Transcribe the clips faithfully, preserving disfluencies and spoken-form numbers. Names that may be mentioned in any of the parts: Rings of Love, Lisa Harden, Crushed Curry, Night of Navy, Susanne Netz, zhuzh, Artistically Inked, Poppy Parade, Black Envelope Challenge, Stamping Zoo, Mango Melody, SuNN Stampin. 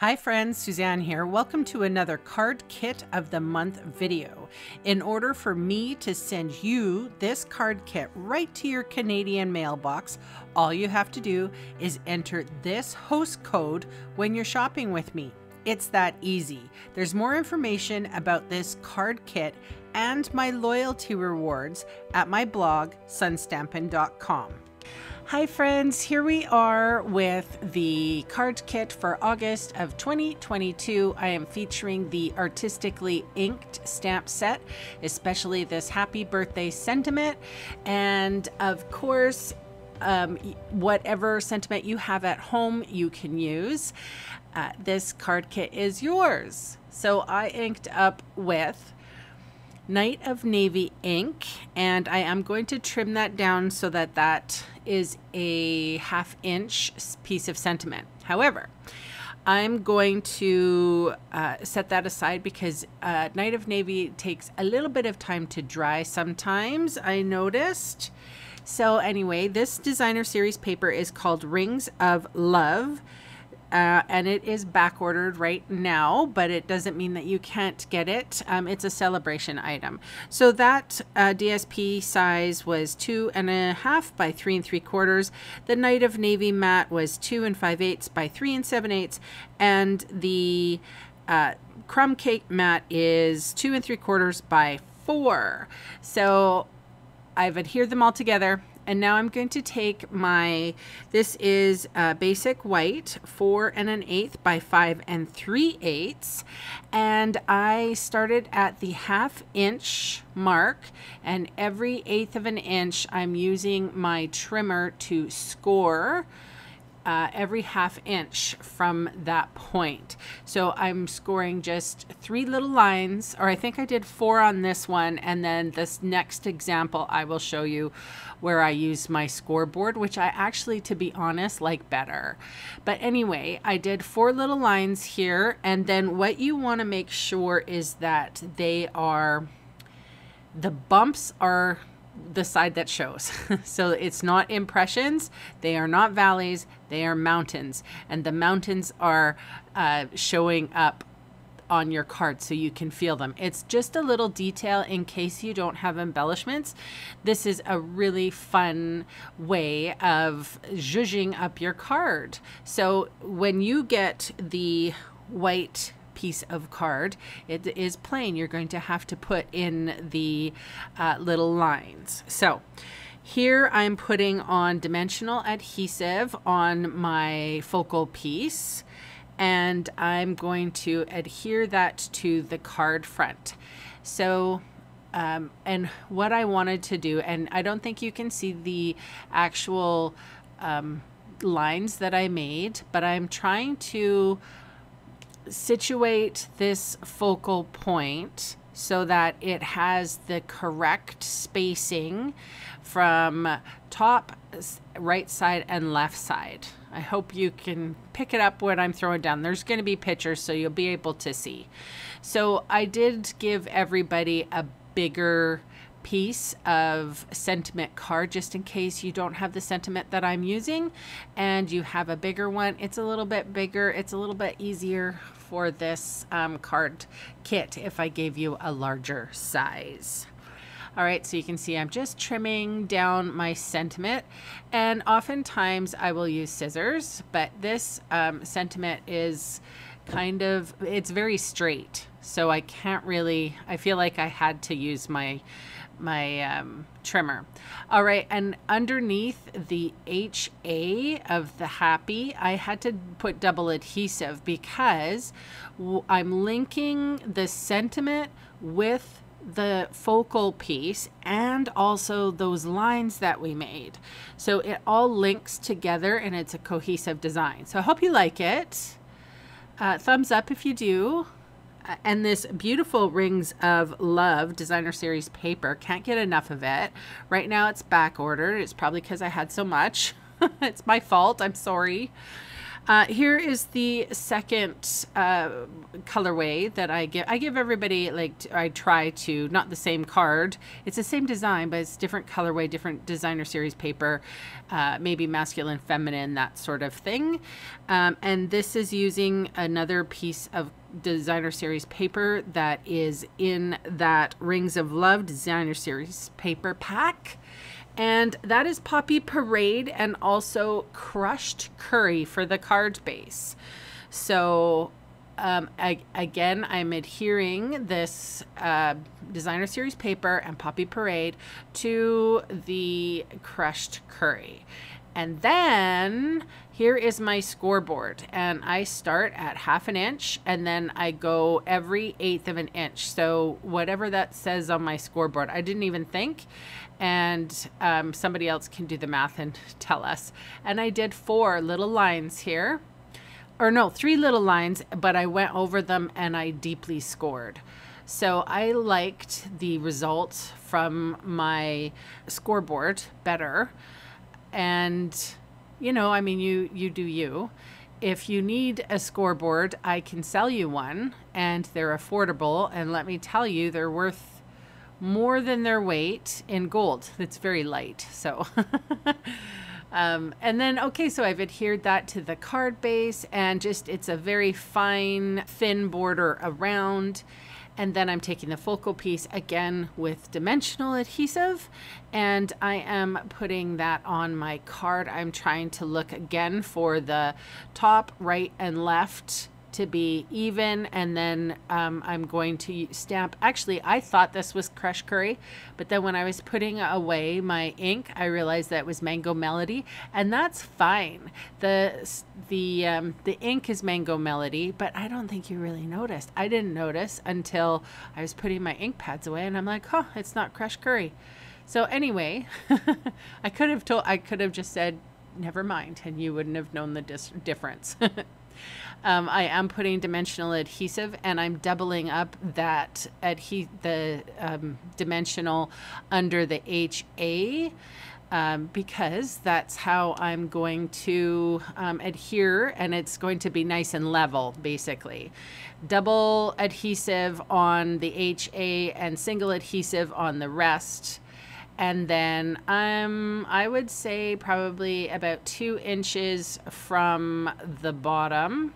Hi friends, Suzanne here. Welcome to another Card Kit of the Month video. In order for me to send you this card kit right to your Canadian mailbox, all you have to do is enter this host code when you're shopping with me. It's that easy. There's more information about this card kit and my loyalty rewards at my blog, sun stampin dot com. Hi friends, here we are with the card kit for August of twenty twenty-two. I am featuring the Artistically Inked stamp set, especially this Happy Birthday sentiment. And of course, um, whatever sentiment you have at home, you can use. Uh, this card kit is yours. So I inked up with Night of Navy ink, and I am going to trim that down so that that is a half inch piece of sentiment. However, I'm going to uh, set that aside because uh, Night of Navy takes a little bit of time to dry sometimes, I noticed. So anyway, this designer series paper is called Rings of Love. Uh, and it is back ordered right now, but it doesn't mean that you can't get it. Um, it's a celebration item. So that uh, D S P size was two and a half by three and three quarters. The Night of Navy mat was two and five eighths by three and seven eighths. And the uh, crumb cake mat is two and three quarters by four. So I've adhered them all together. And now I'm going to take my, this is uh, basic white, four and an eighth by five and three eighths. And I started at the half inch mark, and every eighth of an inch, I'm using my trimmer to score uh, every half inch from that point. So I'm scoring just three little lines, or I think I did four on this one. And then this next example, I will show you where I use my scoreboard, which I actually, to be honest, like better. But anyway, I did four little lines here, and then what you want to make sure is that they are, the bumps are the side that shows. So it's not impressions, they are not valleys, they are mountains, and the mountains are uh, showing up on your card so you can feel them. It's just a little detail in case you don't have embellishments. This is a really fun way of zhuzhing up your card. So when you get the white piece of card, it is plain. You're going to have to put in the uh, little lines. So here I'm putting on dimensional adhesive on my focal piece, and I'm going to adhere that to the card front. So, um, and what I wanted to do, and I don't think you can see the actual um, lines that I made, but I'm trying to situate this focal point so that it has the correct spacing from top, right side, and left side. I hope you can pick it up when I'm throwing down. There's going to be pictures, so you'll be able to see. So I did give everybody a bigger piece of sentiment card, just in case you don't have the sentiment that I'm using and you have a bigger one. It's a little bit bigger. It's a little bit easier for this um, card kit if I gave you a larger size. All right, so you can see I'm just trimming down my sentiment, and oftentimes I will use scissors, but this um, sentiment is kind of, it's very straight. So I can't really, I feel like I had to use my, my um, trimmer. All right, and underneath the H A of the happy, I had to put double adhesive because I'm linking the sentiment with the focal piece and also those lines that we made. So it all links together and it's a cohesive design. So I hope you like it. Uh, thumbs up if you do. Uh, and this beautiful Rings of Love designer series paper, can't get enough of it. Right now it's back ordered. It's probably because I had so much. It's my fault. I'm sorry. Uh, here is the second uh, colorway that I give. I give everybody, like, I try to, not the same card. It's the same design, but it's different colorway, different designer series paper, uh, maybe masculine, feminine, that sort of thing. Um, and this is using another piece of designer series paper that is in that Rings of Love designer series paper pack. And that is Poppy Parade and also Crushed Curry for the card base. So um, I, again, I'm adhering this uh, designer series paper and Poppy Parade to the Crushed Curry. And then here is my scoreboard, and I start at half an inch and then I go every eighth of an inch. So whatever that says on my scoreboard, I didn't even think, and um, somebody else can do the math and tell us. And I did four little lines here, or no, three little lines, but I went over them and I deeply scored. So I liked the results from my scoreboard better. And, you know, I mean, you, you do you. If you need a scoreboard, I can sell you one, and they're affordable. And let me tell you, they're worth more than their weight in gold. It's very light. So, um, and then, okay, so I've adhered that to the card base, and just, it's a very fine, thin border around. And then I'm taking the focal piece again with dimensional adhesive, and I am putting that on my card. I'm trying to look again for the top, right, and left to be even. And then um, I'm going to stamp. Actually, I thought this was Crushed Curry, but then when I was putting away my ink, I realized that it was Mango Melody, and that's fine. The the um, the ink is Mango Melody, but I don't think you really noticed. I didn't notice until I was putting my ink pads away, and I'm like, huh, it's not Crushed Curry. So anyway, I could have told, I could have just said, never mind, and you wouldn't have known the dis difference. Um, I am putting dimensional adhesive, and I'm doubling up that adhe the um, dimensional under the H A, um, because that's how I'm going to um, adhere, and it's going to be nice and level, basically. Double adhesive on the H A and single adhesive on the rest. And then I'm, um, I would say probably about two inches from the bottom,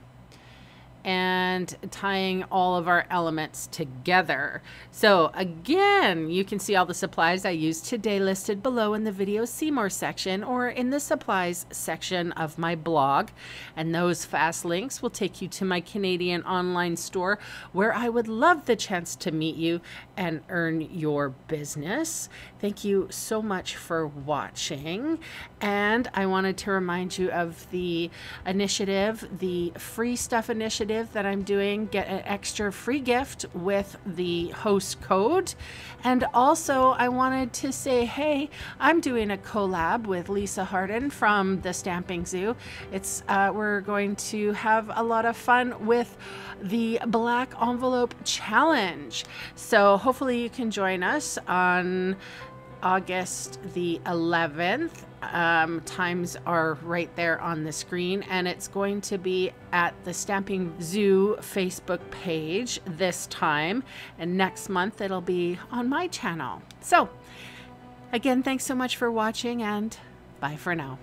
and tying all of our elements together. So again, you can see all the supplies I used today listed below in the video see more section, or in the supplies section of my blog. And those fast links will take you to my Canadian online store, where I would love the chance to meet you and earn your business. Thank you so much for watching. And I wanted to remind you of the initiative, the free stuff initiative, that I'm doing. Get an extra free gift with the host code. And also I wanted to say, hey, I'm doing a collab with Lisa Harden from the Stamping Zoo. It's uh, we're going to have a lot of fun with the Black Envelope Challenge. So hopefully you can join us on August the eleventh. Um, times are right there on the screen, and it's going to be at the Stamping Zoo Facebook page this time, and next month it'll be on my channel. So again, thanks so much for watching, and bye for now.